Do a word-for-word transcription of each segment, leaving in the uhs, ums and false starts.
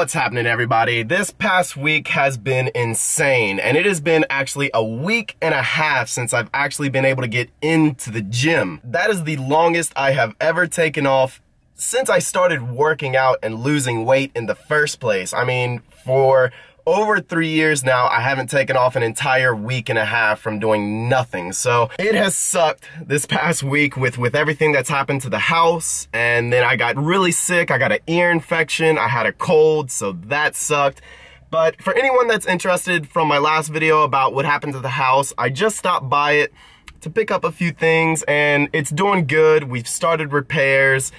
What's happening, everybody? This past week has been insane, and it has been actually a week and a half since I've actually been able to get into the gym. That is the longest I have ever taken off since I started working out and losing weight in the first place. I mean, for over three years now, I haven't taken off an entire week and a half from doing nothing. So it has sucked this past week with, with everything that's happened to the house. And then I got really sick. I got an ear infection. I had a cold, so that sucked. But for anyone that's interested from my last video about what happened to the house, I just stopped by it to pick up a few things and it's doing good. We've started repairs.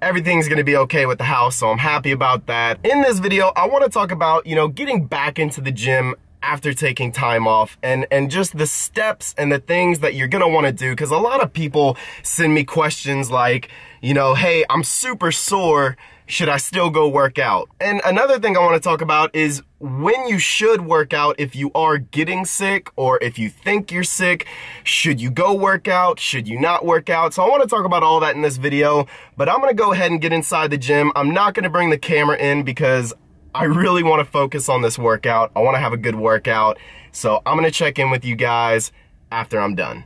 Everything's gonna be okay with the house, so I'm happy about that. In this video, I wanna talk about, you know, getting back into the gym after taking time off and, and just the steps and the things that you're gonna wanna do, because a lot of people send me questions like, you know, hey, I'm super sore, should I still go work out? And another thing I wanna talk about is when you should work out if you are getting sick or if you think you're sick. Should you go work out? Should you not work out? So I wanna talk about all that in this video, but I'm gonna go ahead and get inside the gym. I'm not gonna bring the camera in because I really wanna focus on this workout. I wanna have a good workout. So I'm gonna check in with you guys after I'm done.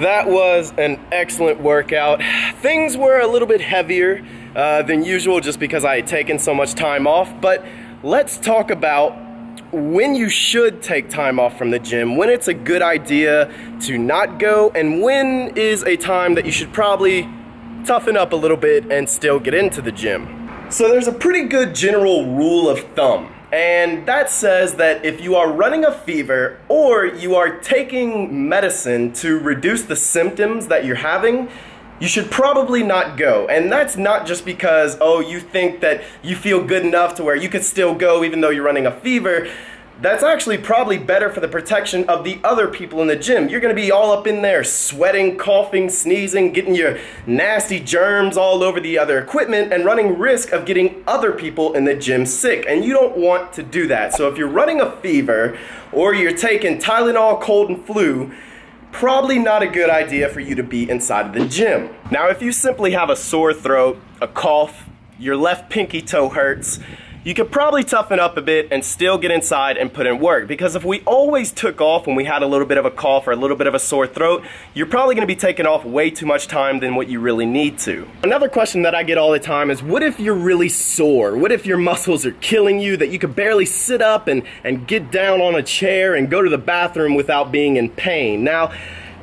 That was an excellent workout. Things were a little bit heavier uh, than usual just because I had taken so much time off, but let's talk about when you should take time off from the gym, when it's a good idea to not go, and when is a time that you should probably toughen up a little bit and still get into the gym. So there's a pretty good general rule of thumb, and that says that if you are running a fever or you are taking medicine to reduce the symptoms that you're having, you should probably not go. And that's not just because, oh, you think that you feel good enough to where you could still go even though you're running a fever. That's actually probably better for the protection of the other people in the gym. You're gonna be all up in there sweating, coughing, sneezing, getting your nasty germs all over the other equipment and running risk of getting other people in the gym sick, and you don't want to do that. So if you're running a fever or you're taking Tylenol, cold and flu, probably not a good idea for you to be inside of the gym. Now, if you simply have a sore throat, a cough, your left pinky toe hurts, you could probably toughen up a bit and still get inside and put in work, because if we always took off when we had a little bit of a cough or a little bit of a sore throat, you're probably gonna be taking off way too much time than what you really need to. Another question that I get all the time is, what if you're really sore? What if your muscles are killing you that you could barely sit up and, and get down on a chair and go to the bathroom without being in pain? Now,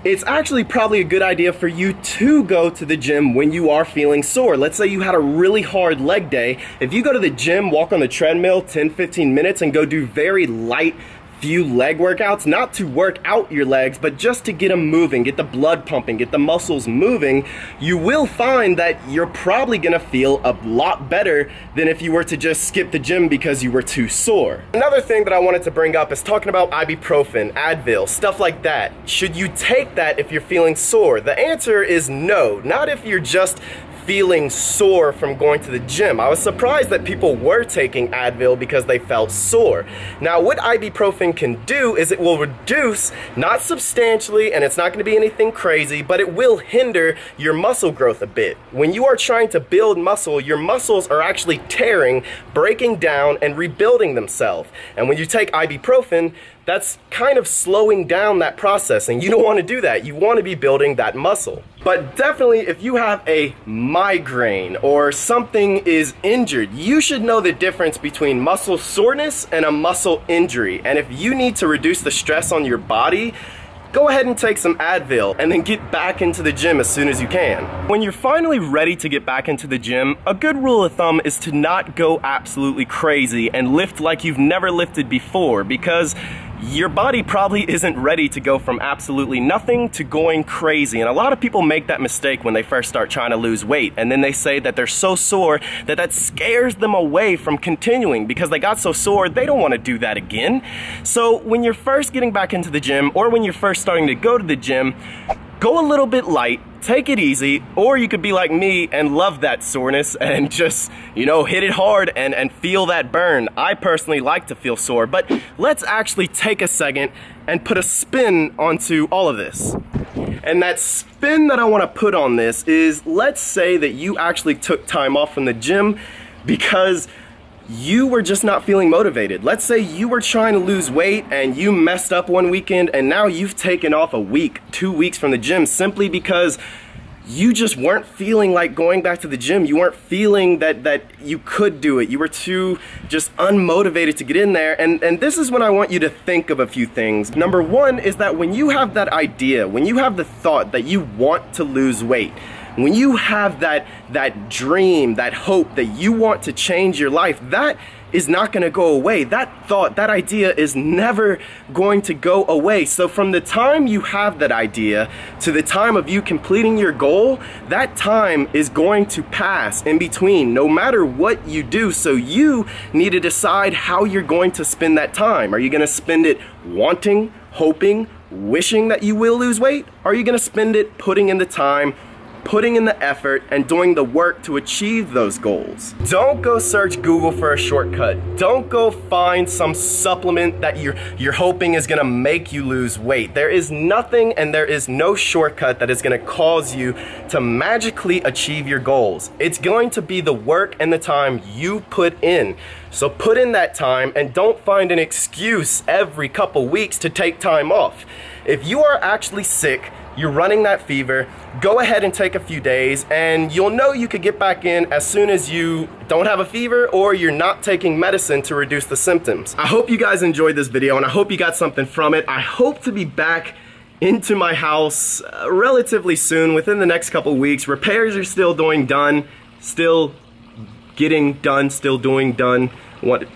it's actually probably a good idea for you to go to the gym when you are feeling sore. Let's say you had a really hard leg day. If you go to the gym, walk on the treadmill ten, fifteen minutes and go do very light few leg workouts, not to work out your legs, but just to get them moving, get the blood pumping, get the muscles moving, you will find that you're probably gonna feel a lot better than if you were to just skip the gym because you were too sore. Another thing that I wanted to bring up is talking about ibuprofen, Advil, stuff like that. Should you take that if you're feeling sore? The answer is no, not if you're just feeling sore from going to the gym. I was surprised that people were taking Advil because they felt sore. Now, what ibuprofen can do is it will reduce, not substantially, and it's not gonna be anything crazy, but it will hinder your muscle growth a bit. When you are trying to build muscle, your muscles are actually tearing, breaking down, and rebuilding themselves. And when you take ibuprofen, that's kind of slowing down that process, and you don't want to do that. You want to be building that muscle. But definitely, if you have a migraine or something is injured, you should know the difference between muscle soreness and a muscle injury. And if you need to reduce the stress on your body, go ahead and take some Advil and then get back into the gym as soon as you can. When you're finally ready to get back into the gym, a good rule of thumb is to not go absolutely crazy and lift like you've never lifted before, because your body probably isn't ready to go from absolutely nothing to going crazy. And a lot of people make that mistake when they first start trying to lose weight, and then they say that they're so sore that that scares them away from continuing because they got so sore they don't want to do that again. So when you're first getting back into the gym or when you're first starting to go to the gym, go a little bit light, take it easy, or you could be like me and love that soreness and just, you know, hit it hard and, and feel that burn. I personally like to feel sore, but let's actually take a second and put a spin onto all of this. And that spin that I want to put on this is, let's say that you actually took time off from the gym because you were just not feeling motivated. Let's say you were trying to lose weight and you messed up one weekend and now you've taken off a week, two weeks from the gym simply because you just weren't feeling like going back to the gym. You weren't feeling that that you could do it. You were too just unmotivated to get in there. And, and this is when I want you to think of a few things. Number one is that when you have that idea, when you have the thought that you want to lose weight, when you have that, that dream, that hope that you want to change your life, that is not gonna go away. That thought, that idea is never going to go away. So from the time you have that idea to the time of you completing your goal, that time is going to pass in between, no matter what you do. So you need to decide how you're going to spend that time. Are you gonna spend it wanting, hoping, wishing that you will lose weight? Are you gonna spend it putting in the time, putting in the effort, and doing the work to achieve those goals? Don't go search Google for a shortcut. Don't go find some supplement that you're, you're hoping is gonna make you lose weight. There is nothing and there is no shortcut that is gonna cause you to magically achieve your goals. It's going to be the work and the time you put in. So put in that time and don't find an excuse every couple weeks to take time off. If you are actually sick, you're running that fever, go ahead and take a few days and you'll know you could get back in as soon as you don't have a fever or you're not taking medicine to reduce the symptoms. I hope you guys enjoyed this video and I hope you got something from it. I hope to be back into my house relatively soon, within the next couple weeks. Repairs are still doing done, still getting done, still doing done. What?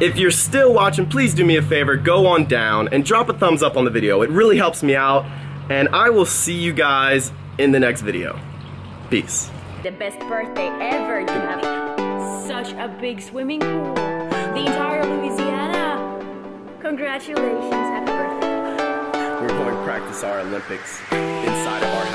If you're still watching, please do me a favor, go on down and drop a thumbs up on the video. It really helps me out, and I will see you guys in the next video. Peace. The best birthday ever. You have such a big swimming pool. The entire Louisiana. Congratulations, happy birthday. We're going to practice our Olympics inside of our